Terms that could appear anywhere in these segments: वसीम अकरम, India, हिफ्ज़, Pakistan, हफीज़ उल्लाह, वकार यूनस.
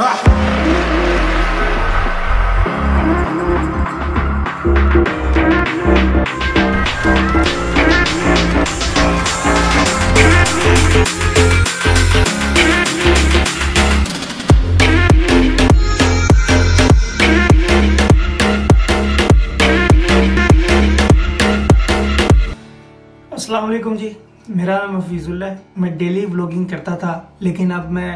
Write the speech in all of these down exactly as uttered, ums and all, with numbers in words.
अस्सलामुअलैकुम जी, मेरा नाम हफीज़ उल्लाह है। मैं डेली व्लॉगिंग करता था, लेकिन अब मैं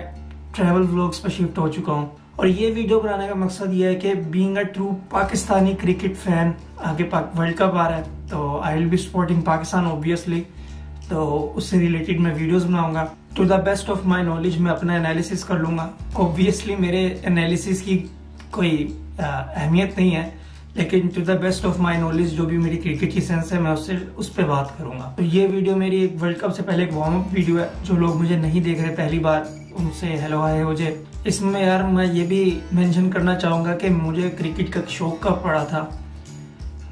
ट्रैवल व्लॉग्स पर शिफ्ट हो चुका हूँ। और ये वीडियो बनाने का मकसद ये है कि being a true Pakistani cricket fan, आगे पाक वर्ल्ड कप आ रहा है तो I will be supporting Pakistan obviously, तो उससे रिलेटेड मैं वीडियोज़ बनाऊँगा। To the best of my knowledge मैं अपना एनालिसिस कर लूँगा। ऑब्वियसली मेरे एनालिसिस की कोई अहमियत नहीं है, लेकिन to the best of my knowledge जो भी मेरी क्रिकेट की सेंस है मैं उससे उस पर बात करूंगा। तो ये वीडियो मेरी एक वर्ल्ड कप से पहले एक वार्म अप वीडियो है। जो लोग मुझे नहीं देख रहे पहली बार, उनसे हेलो हाय हो जाए। इसमें यार मैं ये भी मेंशन करना चाहूँगा कि मुझे क्रिकेट का शौक कब पड़ा था।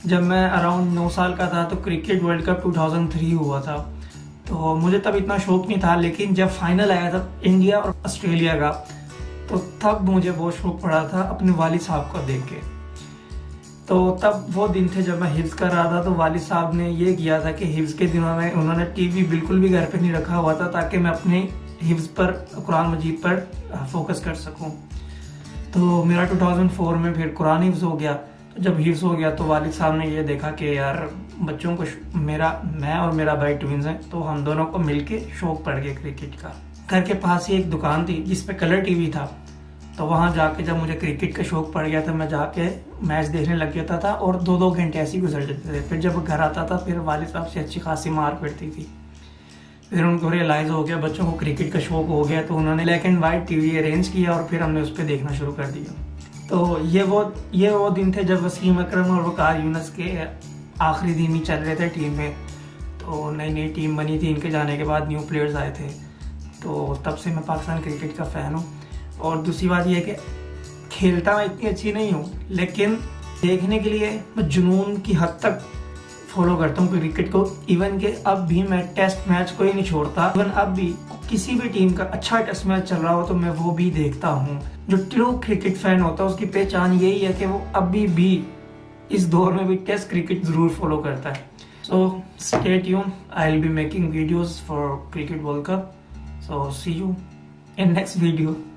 जब मैं अराउंड नौ साल का था तो cricket world cup two thousand three हुआ था, तो मुझे तब इतना शौक नहीं था। लेकिन जब फाइनल आया था इंडिया और ऑस्ट्रेलिया का, तो तब मुझे बहुत शौक पड़ा था अपने वालिद साहब को देख के। तो तब वो दिन थे जब मैं हिफ्ज़ कर रहा था, तो वालिद साहब ने ये किया था कि हिफ्ज़ के दिनों में उन्होंने टीवी बिल्कुल भी घर पे नहीं रखा हुआ था, ताकि मैं अपने हिफ्ज़ पर, कुरान मजीद पर फोकस कर सकूं। तो मेरा टू थाउजेंड फोर में फिर कुरान हिफ्ज़ हो गया। तो जब हिफ्ज़ हो गया तो वालिद साहब ने ये देखा कि यार बच्चों को, मेरा मैं और मेरा भाई ट्विंस हैं, तो हम दोनों को मिल के शौक़ पड़ गया क्रिकेट का। घर के पास ही एक दुकान थी जिस पर कलर टी वी था, तो वहाँ जाके जब मुझे क्रिकेट का शौक़ पड़ गया था, मैं जाके मैच देखने लग जाता था और दो दो घंटे ऐसे ही गुजर जाते थे। फिर जब घर आता था फिर वालिद साहब से अच्छी खासी मार पड़ती थी। फिर उनको रियलाइज़ हो गया बच्चों को क्रिकेट का शौक़ हो गया, तो उन्होंने black and white TV arrange किया और फिर हमने उस पर देखना शुरू कर दिया। तो ये वो ये वो दिन थे जब वसीम अकरम और वकार यूनस के आखिरी दिन ही चल रहे थे टीम में। तो नई नई टीम बनी थी, इनके जाने के बाद न्यू प्लेयर्स आए थे। तो तब से मैं पाकिस्तान क्रिकेट का फ़ैन हूँ। और दूसरी बात यह है कि खेलता मैं इतनी अच्छी नहीं हूँ, लेकिन देखने के लिए मैं जुनून की हद तक फॉलो करता हूँ क्रिकेट को। इवन के अब भी मैं टेस्ट मैच को ही नहीं छोड़ता। इवन अब भी किसी भी टीम का अच्छा टेस्ट मैच चल रहा हो तो मैं वो भी देखता हूँ। जो ट्रू क्रिकेट फैन होता है उसकी पहचान यही है कि वो अभी भी इस दौर में भी टेस्ट क्रिकेट ज़रूर फॉलो करता है। So stay tune, I will be making videos for cricket world cup. So see you in next video.